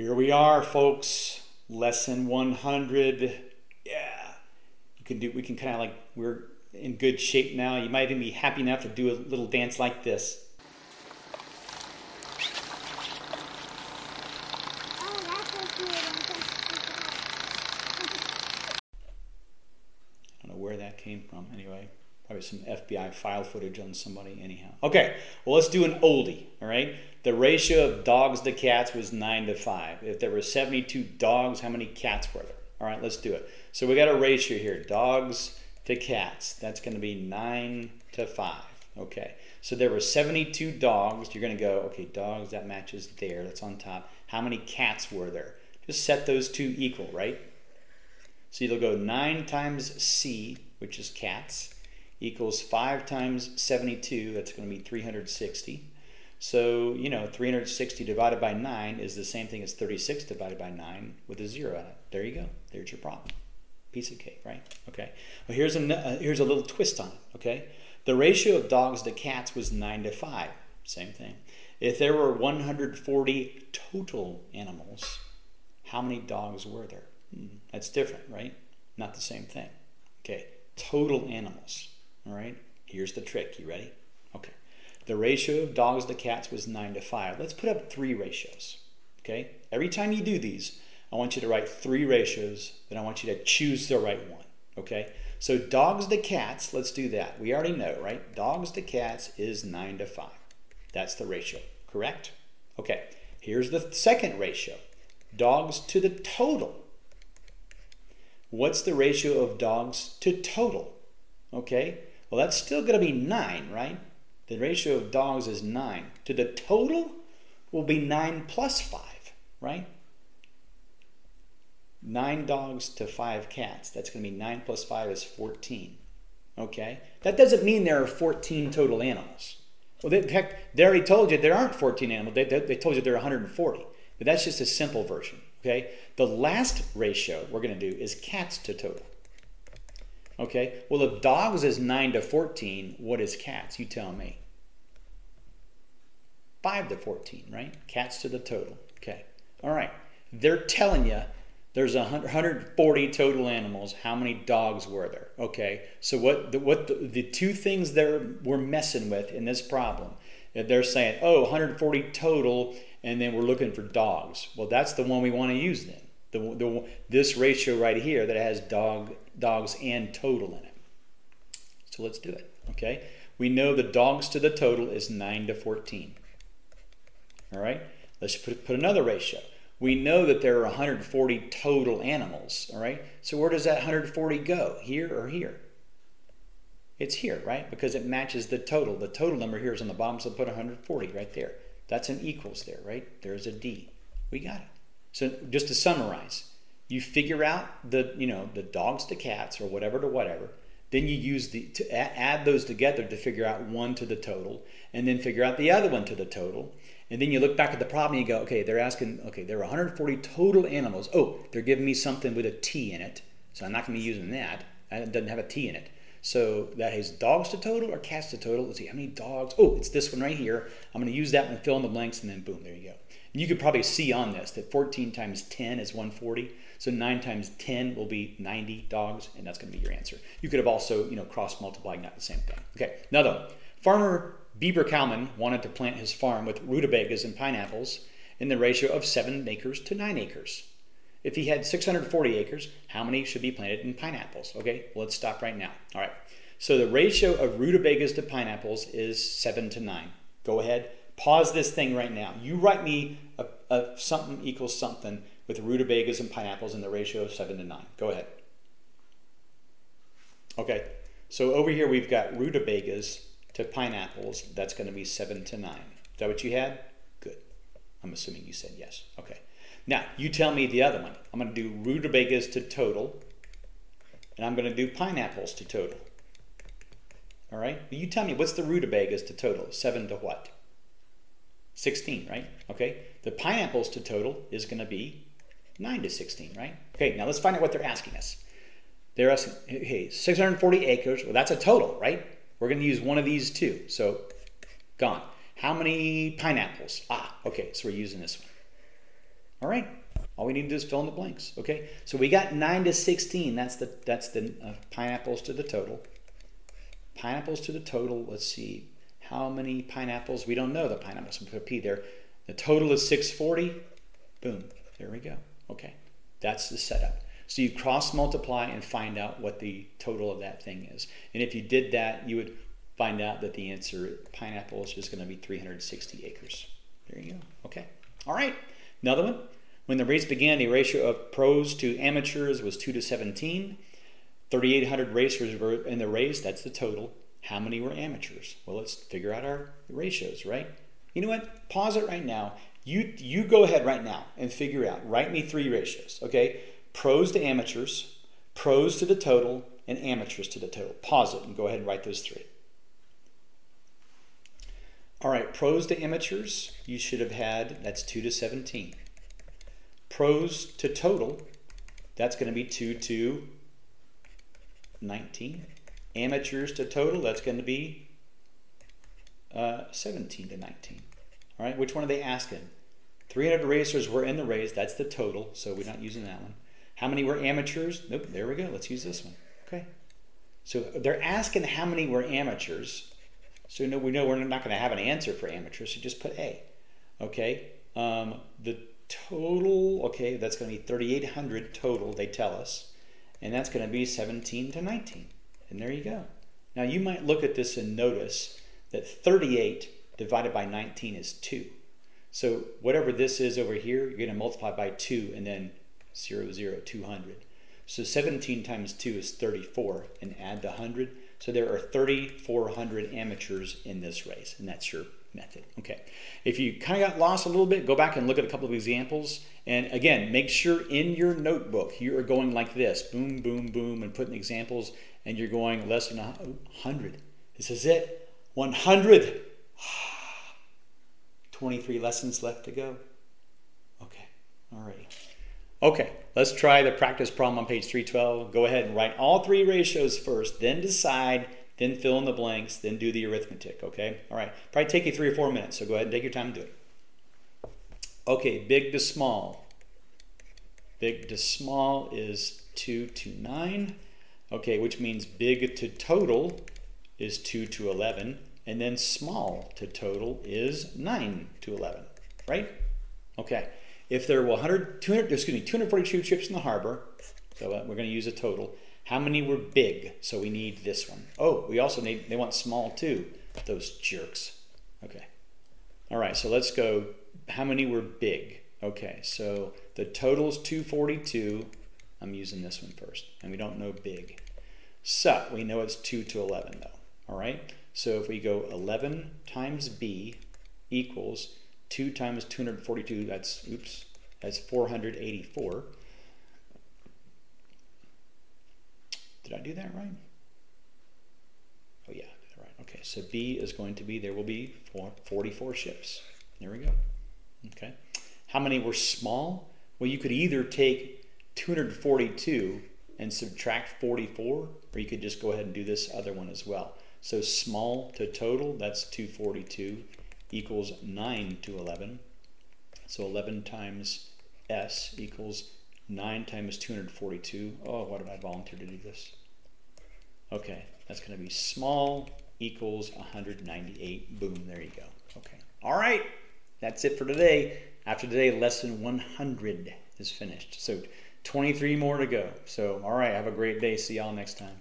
Here we are, folks. Lesson 100. Yeah. We can kind of like, we're in good shape now. You might even be happy enough to do a little dance like this. Oh, that's so cute. I don't know where that came from anyway. Probably some FBI file footage on somebody anyhow. Okay, well, let's do an oldie, all right? The ratio of dogs to cats was 9 to 5. If there were 72 dogs, how many cats were there? All right, let's do it. So we got a ratio here, dogs to cats. That's gonna be 9 to 5, okay. So there were 72 dogs. You're gonna go, okay, dogs, that matches there, that's on top. How many cats were there? Just set those two equal, right? So you'll go 9 times C, which is cats, equals 5 times 72, that's gonna be 360. So, you know, 360 divided by 9 is the same thing as 36 divided by 9 with a 0 on it. There you go. There's your problem. Piece of cake, right? Okay. Well, here's a little twist on it, okay? The ratio of dogs to cats was 9 to 5. Same thing. If there were 140 total animals, how many dogs were there? That's different, right? Not the same thing. Okay. Total animals, all right? Here's the trick. You ready? Okay. The ratio of dogs to cats was 9 to 5. Let's put up 3 ratios, okay? Every time you do these, I want you to write 3 ratios, then I want you to choose the right one, okay? So dogs to cats, let's do that. We already know, right? Dogs to cats is 9 to 5. That's the ratio, correct? Okay, here's the second ratio. Dogs to the total. What's the ratio of dogs to total? Okay, well, that's still gonna be 9, right? The ratio of dogs is 9. To the total will be 9 plus 5, right? 9 dogs to 5 cats. That's going to be 9 plus 5 is 14. Okay? That doesn't mean there are 14 total animals. Well, they already told you there aren't 14 animals. They told you there are 140. But that's just a simple version. Okay? The last ratio we're going to do is cats to total. Okay, well, if dogs is 9 to 14, what is cats? You tell me. 5 to 14, right? Cats to the total. Okay, all right. They're telling you there's 140 total animals. How many dogs were there? Okay, so the two things that we're messing with in this problem, they're saying, oh, 140 total, and then we're looking for dogs. Well, that's the one we want to use then. This ratio right here that has dogs and total in it. So let's do it, okay? We know the dogs to the total is 9 to 14. All right, let's put another ratio. We know that there are 140 total animals, all right? So where does that 140 go, here or here? It's here, right? Because it matches the total. The total number here is on the bottom, so put 140 right there. That's an equals there, right? There's a D. We got it. So just to summarize, you figure out the dogs to cats or whatever to whatever, then you use add those together to figure out one to the total, and then figure out the other one to the total, and then you look back at the problem and you go, okay, they're asking, okay, there are 140 total animals. Oh, they're giving me something with a T in it, so I'm not going to be using that. It doesn't have a T in it. So that is dogs to total or cats to total. Let's see, how many dogs? Oh, it's this one right here. I'm going to use that one, fill in the blanks, and then boom, there you go. And you could probably see on this that 14 times 10 is 140. So 9 times 10 will be 90 dogs, and that's going to be your answer. You could have also, cross-multiplied, not the same thing. Okay, another one. Farmer Bieber Kalman wanted to plant his farm with rutabagas and pineapples in the ratio of 7 acres to 9 acres. If he had 640 acres, how many should be planted in pineapples? Okay, well, let's stop right now. All right, so the ratio of rutabagas to pineapples is 7 to 9. Go ahead. Pause this thing right now. You write me a something equals something with rutabagas and pineapples in the ratio of 7 to 9. Go ahead. Okay, so over here we've got rutabagas to pineapples. That's going to be 7 to 9. Is that what you had? Good. I'm assuming you said yes. Okay. Now, you tell me the other one. I'm going to do rutabagas to total, and I'm going to do pineapples to total. All right? You tell me, what's the rutabagas to total? 7 to what? 16, right? Okay, the pineapples to total is going to be 9 to 16, right? Okay, now let's find out what they're asking us. They're asking, hey, 640 acres, well, that's a total, right? We're going to use one of these two, so gone. How many pineapples? Ah, okay, so we're using this one. All right, all we need to do is fill in the blanks, okay? So we got 9 to 16, that's the pineapples to the total. Pineapples to the total, let's see, how many pineapples? We don't know the pineapples, so we put a P there. The total is 640, boom, there we go, okay. That's the setup. So you cross multiply and find out what the total of that thing is. And if you did that, you would find out that the answer, pineapple, is just gonna be 360 acres. There you go, okay. All right, another one. When the race began, the ratio of pros to amateurs was 2 to 17. 3,800 racers were in the race, that's the total. How many were amateurs? Well, let's figure out our ratios, right? You know what, pause it right now. You go ahead right now and figure out, write me 3 ratios, okay? Pros to amateurs, pros to the total, and amateurs to the total. Pause it and go ahead and write those 3. All right, pros to amateurs, you should have had, that's 2 to 17. Pros to total, that's gonna be 2 to 19. Amateurs to total, that's gonna be 17 to 19. All right, which one are they asking? 300 racers were in the race, that's the total, so we're not using that one. How many were amateurs? Nope, there we go, let's use this one, okay. So they're asking how many were amateurs, so no, we know we're not gonna have an answer for amateurs, so just put A, okay. The total, okay, that's gonna be 3,800 total, they tell us, and that's gonna be 17 to 19, and there you go. Now you might look at this and notice that 38 divided by 19 is 2. So whatever this is over here, you're gonna multiply by 2 and then 0, 0, 200. So 17 times 2 is 34 and add the 100. So there are 3,400 amateurs in this race and that's your method, okay. If you kinda got lost a little bit, go back and look at a couple of examples. And again, make sure in your notebook, you are going like this, boom, boom, boom, and putting examples and you're going less than 100. This is it, 100. 23 lessons left to go. Okay, all right. Okay, let's try the practice problem on page 312. Go ahead and write all 3 ratios first, then decide, then fill in the blanks, then do the arithmetic, okay? All right, probably take you 3 or 4 minutes, so go ahead and take your time and do it. Okay, big to small. Big to small is 2 to 9, okay, which means big to total is 2 to 11. And then small to total is 9 to 11, right? Okay, if there were 242 ships in the harbor, so we're gonna use a total, how many were big? So we need this one. Oh, we also need, they want small too, those jerks. Okay, all right, so let's go, how many were big? Okay, so the total's 242, I'm using this one first, and we don't know big. So we know it's 2 to 11 though, all right? So if we go 11 times B equals 2 times 242, that's, oops, that's 484. Did I do that right? Oh yeah, I did it right. Okay, so B is going to be, there will be 44 ships. There we go, okay. How many were small? Well, you could either take 242 and subtract 44, or you could just go ahead and do this other one as well. So small to total, that's 242 equals 9 to 11. So 11 times S equals 9 times 242. Oh, why did I volunteer to do this? Okay, that's gonna be small equals 198. Boom, there you go, okay. All right, that's it for today. After today, lesson 100 is finished. So 23 more to go. So, all right, have a great day. See y'all next time.